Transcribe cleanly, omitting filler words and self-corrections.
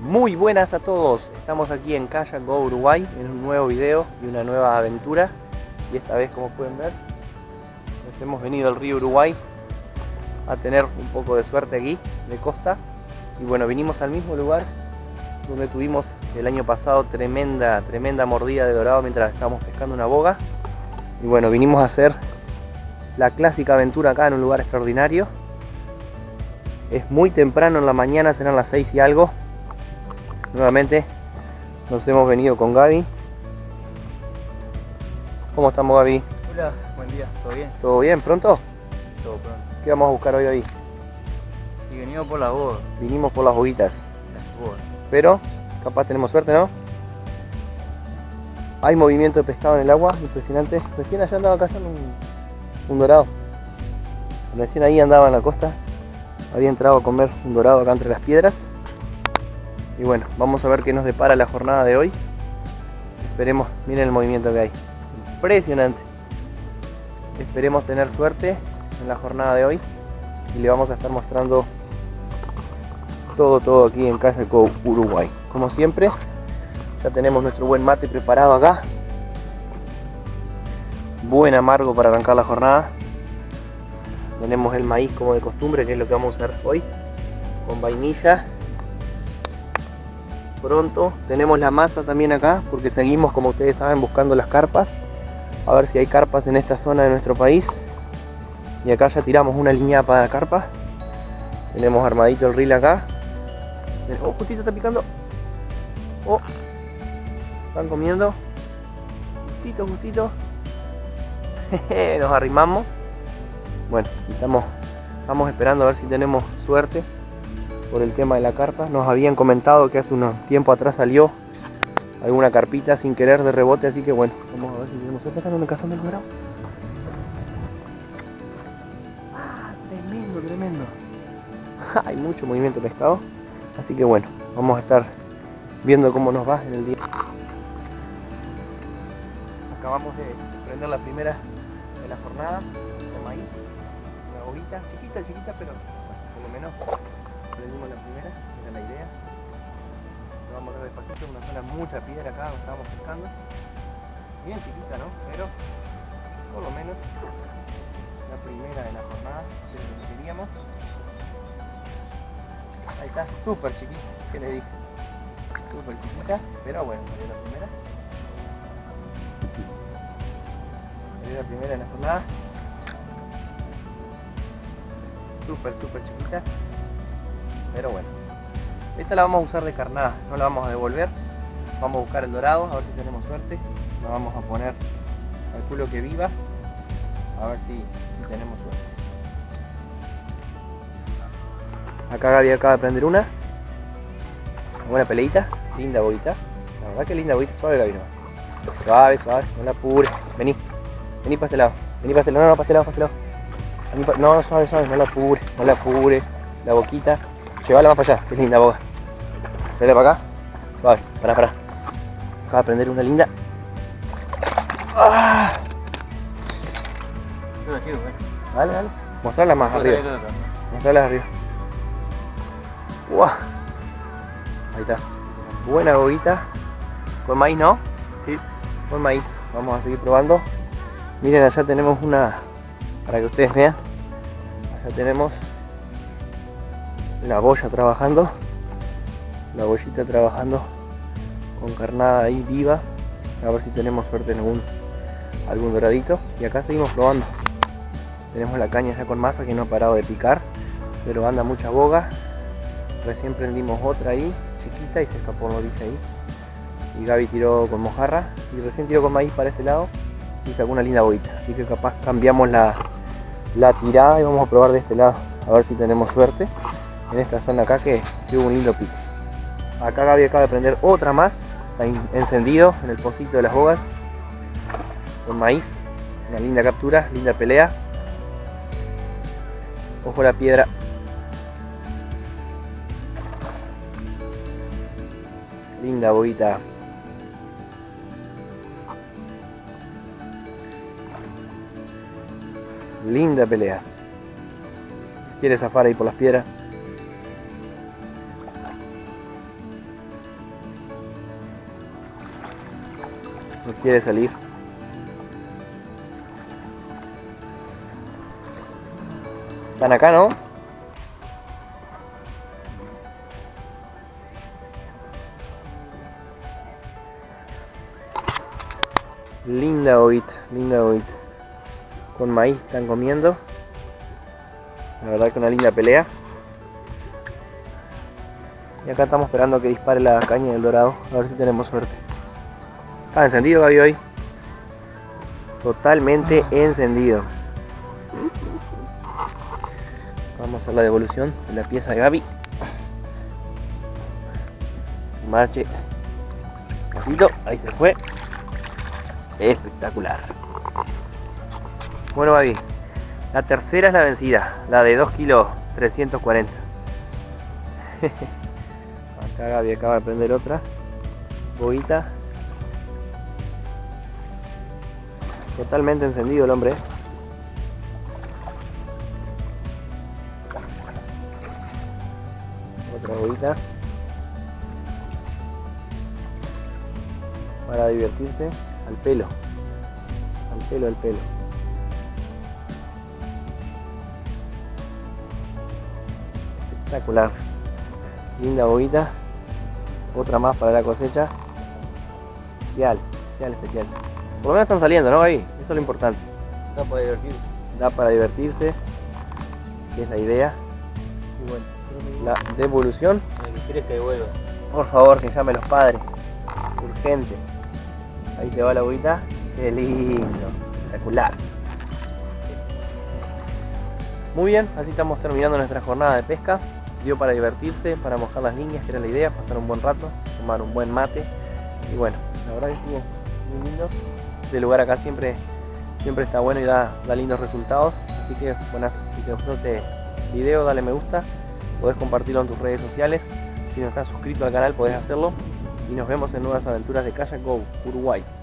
Muy buenas a todos, estamos aquí en Kayak Go Uruguay en un nuevo video y una nueva aventura. Y esta vez, como pueden ver, nos hemos venido al río Uruguay a tener un poco de suerte aquí de costa. Y bueno, vinimos al mismo lugar donde tuvimos el año pasado tremenda mordida de dorado mientras estábamos pescando una boga. Y bueno, vinimos a hacer la clásica aventura acá en un lugar extraordinario. Es muy temprano en la mañana, serán las 6 y algo. Nuevamente nos hemos venido con Gaby. ¿Cómo estamos, Gaby? Hola, buen día, ¿todo bien? ¿Todo bien? ¿Pronto? Todo pronto. ¿Qué vamos a buscar hoy, Gaby? Y venimos por las bogas. Vinimos por las boguitas. Las bogas. Pero capaz tenemos suerte, ¿no? Hay movimiento de pescado en el agua, impresionante. Recién allá andaba cazando un dorado. Recién ahí andaba en la costa. Había entrado a comer un dorado acá entre las piedras. Y bueno, vamos a ver qué nos depara la jornada de hoy. Esperemos, miren el movimiento que hay. Impresionante. Esperemos tener suerte en la jornada de hoy. Y le vamos a estar mostrando todo aquí en Kayak Go Uruguay. Como siempre, ya tenemos nuestro buen mate preparado acá. Buen amargo para arrancar la jornada. Tenemos el maíz como de costumbre, que es lo que vamos a usar hoy. Con vainilla. Pronto tenemos la masa también acá, porque seguimos, como ustedes saben, buscando las carpas, a ver si hay carpas en esta zona de nuestro país. Y acá ya tiramos una lineada para la carpa. Tenemos armadito el reel acá. Oh, justito está picando. Oh, están comiendo. Justito. Nos arrimamos. Bueno, estamos esperando a ver si tenemos suerte por el tema de la carpa. Nos habían comentado que hace un tiempo atrás salió alguna carpita sin querer de rebote, así que bueno, vamos a ver si tenemos suerte. Acá no me cazando el dorado. Ah, tremendo. Hay mucho movimiento de pescado, así que bueno, vamos a estar viendo cómo nos va en el día. Acabamos de prender la primera de la jornada de maíz, una boguita chiquita, pero bueno, por lo menos prendimos la primera, era la idea. Nos vamos a dar despacito, una zona mucha piedra acá, nos estábamos pescando. Bien chiquita, ¿no? Pero por lo menos la primera de la jornada, de lo que queríamos. Ahí está, súper chiquita, ¿qué le dije? Súper chiquita, pero bueno, salió la primera. Salió la primera de la jornada. Súper chiquita. Pero bueno, esta la vamos a usar de carnada, no la vamos a devolver. Vamos a buscar el dorado, a ver si tenemos suerte. La vamos a poner, calculo que viva, a ver si tenemos suerte. Acá Gaby acaba de prender una buena peleita, linda boguita. La verdad que linda boguita, suave Gaby, no. Suave, no la apures. Vení para este lado, no, para este lado. No, suave, no la apures. La boquita, llevala más para allá, qué linda boga. Traela para acá, suave, pará. Acaba de prender una linda. ¡Ah! Dale. Mostrarlas más arriba. ¡Wow! Ahí está. Buena boguita. ¿Con maíz, no? Sí. Con maíz. Vamos a seguir probando. Miren, allá tenemos una. Para que ustedes vean. Allá tenemos la boya trabajando, la bollita trabajando con carnada ahí viva, a ver si tenemos suerte en algún doradito. Y acá seguimos probando, tenemos la caña ya con masa que no ha parado de picar, pero anda mucha boga. Recién prendimos otra ahí, chiquita, y se escapó una orilla ahí, y Gaby tiró con mojarra, y recién tiró con maíz para este lado y sacó una linda boita, así que capaz cambiamos la tirada y vamos a probar de este lado, a ver si tenemos suerte en esta zona acá que hubo un lindo pico. Acá Gaby acaba de prender otra más, está encendido en el pocito de las bogas con maíz. Una linda captura, linda pelea. Ojo la piedra. Linda boguita. Linda pelea. Quiere zafar ahí por las piedras. No quiere salir. Están acá, ¿no? Linda ovita, linda ovita. Con maíz están comiendo. La verdad que una linda pelea. Y acá estamos esperando que dispare la caña del dorado. A ver si tenemos suerte. Está encendido, Gaby, hoy. Totalmente encendido. Vamos a la devolución de la pieza de Gaby. Marche. Pasito, ahí se fue. Espectacular. Bueno, Gaby. La tercera es la vencida. La de 2 kilos 340. Acá Gaby acaba de prender otra boguita. Totalmente encendido el hombre. Otra boguita. Para divertirse. Al pelo. Al pelo, al pelo. Espectacular. Linda boguita. Otra más para la cosecha. Especial, especial, especial. Por lo menos están saliendo, ¿no, Gaby? Eso es lo importante. Da para divertirse. Da para divertirse. Que es la idea. Y bueno, la devolución. Que quieres que devuelva. Por favor, que llame a los padres. Urgente. Ahí te va la agüita. Qué lindo. Espectacular. Muy bien, así estamos terminando nuestra jornada de pesca. Dio para divertirse, para mojar las líneas, que era la idea, pasar un buen rato, tomar un buen mate. Y bueno, la verdad que estuvo muy lindo. Este lugar acá siempre está bueno y da lindos resultados. Así que buenas, si te gustó este video, dale me gusta. Podés compartirlo en tus redes sociales. Si no estás suscrito al canal, podés hacerlo. Y nos vemos en nuevas aventuras de Kayak Go Uruguay.